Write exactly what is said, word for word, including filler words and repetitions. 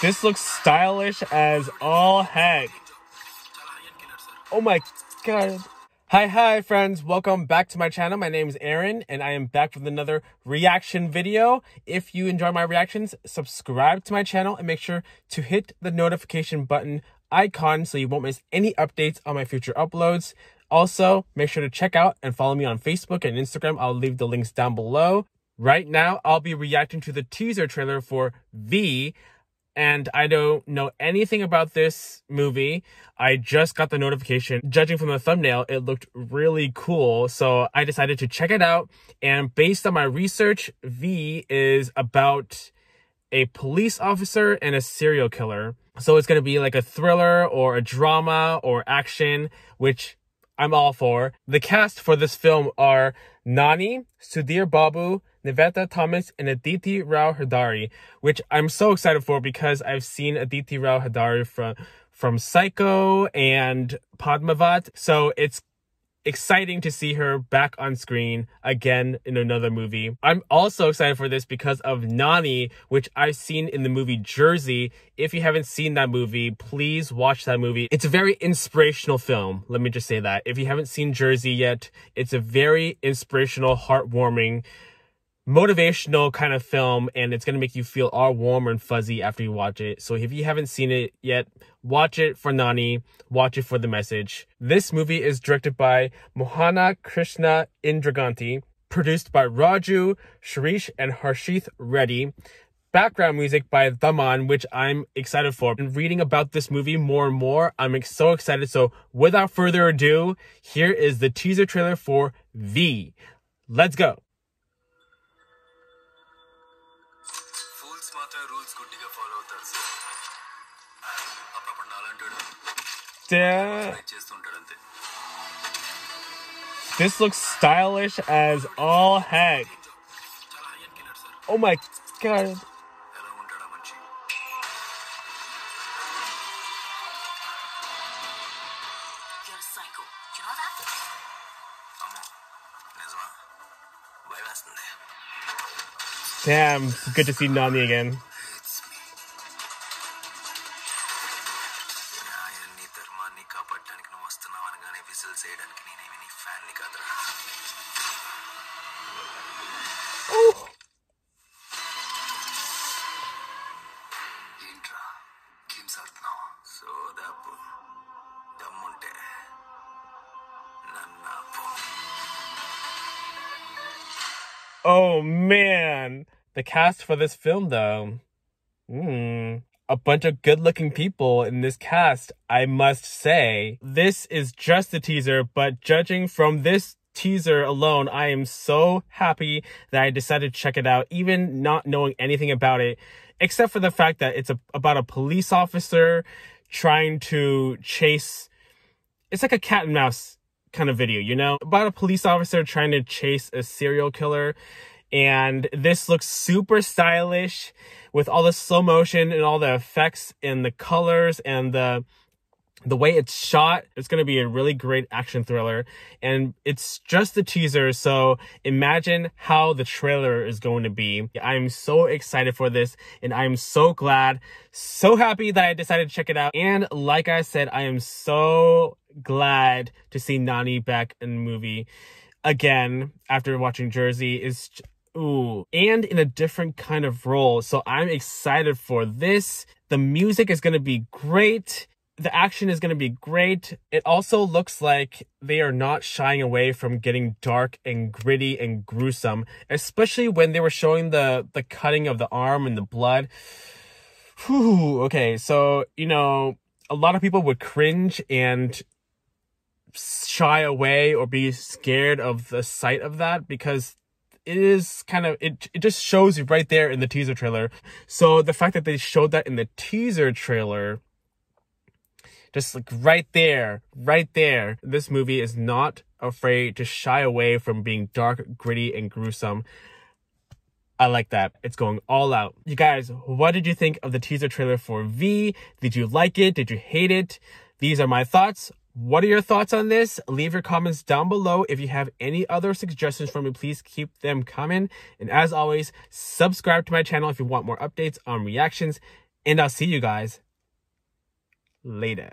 This looks stylish as all heck. Oh my god. Hi, hi friends. Welcome back to my channel. My name is Aaron and I am back with another reaction video. If you enjoy my reactions, subscribe to my channel and make sure to hit the notification button icon so you won't miss any updates on my future uploads. Also, make sure to check out and follow me on Facebook and Instagram. I'll leave the links down below. Right now, I'll be reacting to the teaser trailer for V. And I don't know anything about this movie. I just got the notification. Judging from the thumbnail, it looked really cool. So I decided to check it out. And based on my research, V is about a police officer and a serial killer. So it's going to be like a thriller or a drama or action, which I'm all for. The cast for this film are Nani, Sudheer Babu, Nivetha Thomas, and Aditi Rao Hydari, which I'm so excited for because I've seen Aditi Rao Hydari from, from Psycho and Padmavat. So it's exciting to see her back on screen again in another movie. I'm also excited for this because of Nani, which I've seen in the movie Jersey. If you haven't seen that movie, please watch that movie. It's a very inspirational film. Let me just say that. If you haven't seen Jersey yet, it's a very inspirational, heartwarming, motivational kind of film, and it's going to make you feel all warm and fuzzy after you watch it. So if you haven't seen it yet, watch it for Nani, watch it for the message. This movie is directed by Mohan Krishna Indraganti, produced by Raju Sharish and Harshith Reddy. Background music by Thaman, which I'm excited for. And reading about this movie more and more, I'm so excited. So without further ado, here is the teaser trailer for V. Let's go. Yeah. This looks stylish as all heck. Oh my god. Damn, it's good to see Nani again. Oh man, the cast for this film though, mm, a bunch of good looking people in this cast, I must say. This is just a teaser, but judging from this teaser alone, I am so happy that I decided to check it out, even not knowing anything about it, except for the fact that it's a, about a police officer trying to chase, it's like a cat and mouse kind of video, you know, about a police officer trying to chase a serial killer. And this looks super stylish with all the slow motion and all the effects and the colors and the the way it's shot. It's going to be a really great action thriller, and it's just a teaser, so imagine how the trailer is going to be. I'm so excited for this, and I'm so glad, so happy that I decided to check it out. And like I said, I am so glad to see Nani back in the movie again after watching Jersey. Is ooh, and in a different kind of role, so I'm excited for this. The music is going to be great. The action is going to be great. It also looks like they are not shying away from getting dark and gritty and gruesome, especially when they were showing the, the cutting of the arm and the blood. Whew, okay, so, you know, a lot of people would cringe and shy away or be scared of the sight of that because it is kind of, it, it just shows you right there in the teaser trailer. So the fact that they showed that in the teaser trailer, just like right there, right there. This movie is not afraid to shy away from being dark, gritty, and gruesome. I like that. It's going all out. You guys, what did you think of the teaser trailer for V? Did you like it? Did you hate it? These are my thoughts. What are your thoughts on this? Leave your comments down below. If you have any other suggestions for me, please keep them coming. And as always, subscribe to my channel if you want more updates on reactions. And I'll see you guys later.